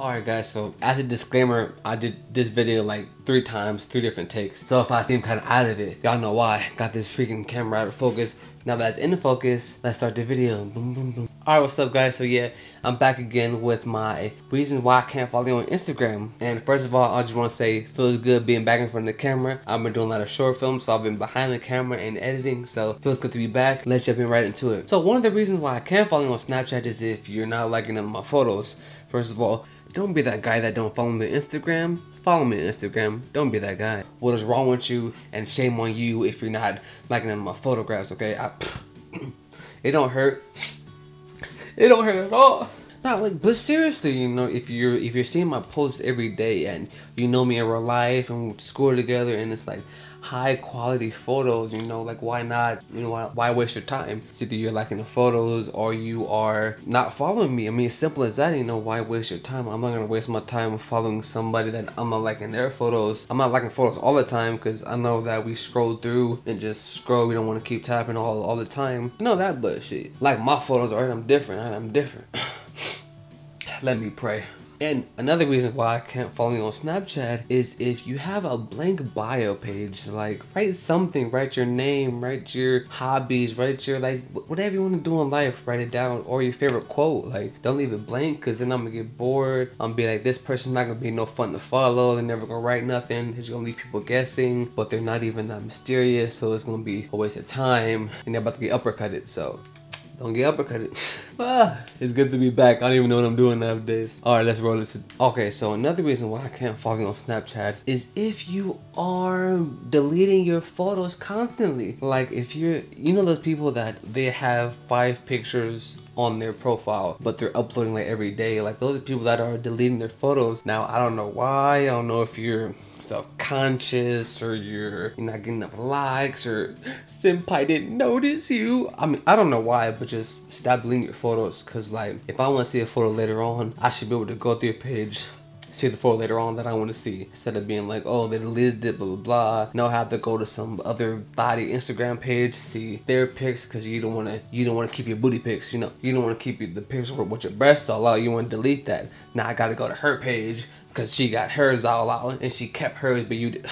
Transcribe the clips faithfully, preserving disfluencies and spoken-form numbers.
Alright guys, so as a disclaimer, I did this video like three times, three different takes. So if I seem kind of out of it, y'all know why. Got this freaking camera out of focus. Now that it's in focus, let's start the video. Boom, boom, boom. Alright, what's up guys? So yeah, I'm back again with my reason why I can't follow you on Instagram. And first of all, I just want to say, feels good being back in front of the camera. I've been doing a lot of short films, so I've been behind the camera and editing. So feels good to be back. Let's jump in right into it. So one of the reasons why I can't follow you on Snapchat is if you're not liking them my photos. First of all, don't be that guy that don't follow me on Instagram. Follow me on Instagram. Don't be that guy. What is wrong with you? And shame on you if you're not liking my photographs, okay? I, it don't hurt. It don't hurt at all. Not like, but seriously, you know, if you're if you're seeing my posts every day and you know me in real life and we score together and it's like high quality photos, you know, like why not? You know, why, why waste your time? It's either you're liking the photos or you are not following me. I mean, as simple as that. You know, why waste your time? I'm not gonna waste my time following somebody that I'm not liking their photos. I'm not liking photos all the time because I know that we scroll through and just scroll. We don't want to keep tapping all all the time. You know that, but shit, like my photos are. I'm different. I'm different. Let me pray. And another reason why I can't follow you on Snapchat is if you have a blank bio page, like write something, write your name, write your hobbies, write your like whatever you want to do in life, write it down, or your favorite quote. Like don't leave it blank because then I'm gonna get bored. I'm gonna be like, this person's not gonna be no fun to follow. They're never gonna write nothing. It's gonna leave people guessing, but they're not even that mysterious, so it's gonna be a waste of time and they're about to get uppercutted, so. Don't get uppercutted. Ah, it's good to be back. I don't even know what I'm doing nowadays. All right, let's roll this. Okay, so another reason why I can't follow you on Snapchat is if you are deleting your photos constantly. Like if you're, you know those people that they have five pictures on their profile, but they're uploading like every day. Like those are people that are deleting their photos. Now, I don't know why. I don't know if you're self-conscious or you're, you're not getting enough likes or senpai didn't notice you. I mean, I don't know why, but just stop deleting your photos, because like if I want to see a photo later on, I should be able to go through your page, see the photo later on that I want to see, instead of being like, oh, they deleted it, blah blah blah. Now I have to go to some other body Instagram page to see their pics, because you don't want to you don't want to keep your booty pics, you know, you don't want to keep the pictures with your breasts all out. You want to delete that. Now I got to go to her page because she got hers all out and she kept hers, but you did.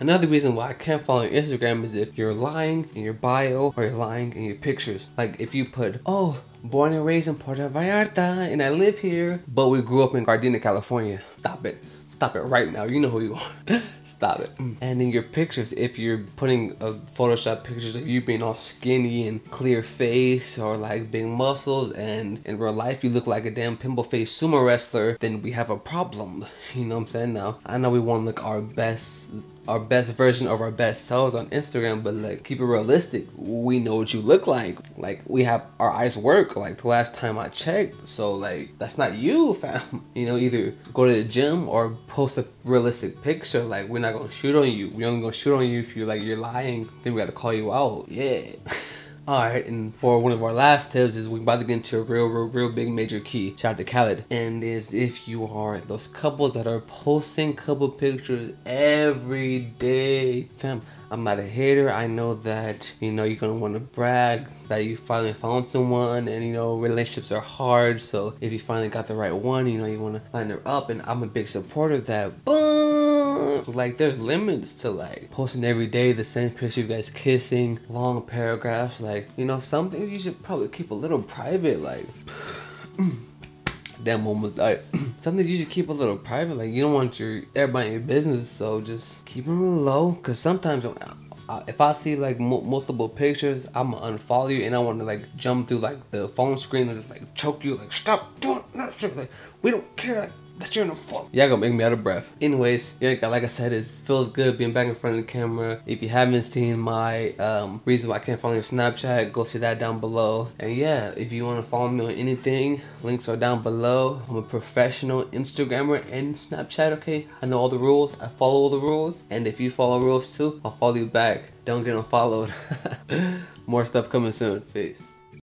Another reason why I can't follow your Instagram is if you're lying in your bio or you're lying in your pictures. Like if you put, oh, born and raised in Puerto Vallarta and I live here, but we grew up in Gardena, California. Stop it. Stop it right now. You know who you are. Stop it. And in your pictures, if you're putting a Photoshop pictures of you being all skinny and clear face or like big muscles, and in real life you look like a damn pimple-faced sumo wrestler, then we have a problem. You know what I'm saying? Now, I know we want to look our best, our best version of our best selves on Instagram, but like keep it realistic. We know what you look like. Like we have our eyes work. Like the last time I checked, so like that's not you, fam. You know, either go to the gym or post a realistic picture. Like we're not gonna shoot on you. We're only gonna shoot on you if you like you're lying. Then we gotta call you out. Yeah. All right, and for one of our last tips is we're about to get into a real, real, real big major key. Shout out to Khaled. And is if you are those couples that are posting couple pictures every day, fam. I'm not a hater. I know that, you know, you're gonna want to brag that you finally found someone, and you know relationships are hard. So if you finally got the right one, you know you want to line her up, and I'm a big supporter of that. Boom! Like there's limits to like posting every day the same picture of you guys kissing, long paragraphs. Like you know some things you should probably keep a little private. Like. That moment, like something you should keep a little private. Like you don't want your everybody in your business, so just keep them low. Cause sometimes I, I, if I see like m multiple pictures, I'ma unfollow you, and I want to like jump through like the phone screen and just like choke you, like stop doing that shit. Like we don't care. Like, that you're in the fuck. Yeah, gonna make me out of breath. Anyways, yeah, like I said, it feels good being back in front of the camera. If you haven't seen my um, reason why I can't follow you on Snapchat, go see that down below. And yeah, if you want to follow me on anything, links are down below. I'm a professional Instagrammer and Snapchat, okay? I know all the rules. I follow all the rules. And if you follow rules too, I'll follow you back. Don't get unfollowed. More stuff coming soon. Peace.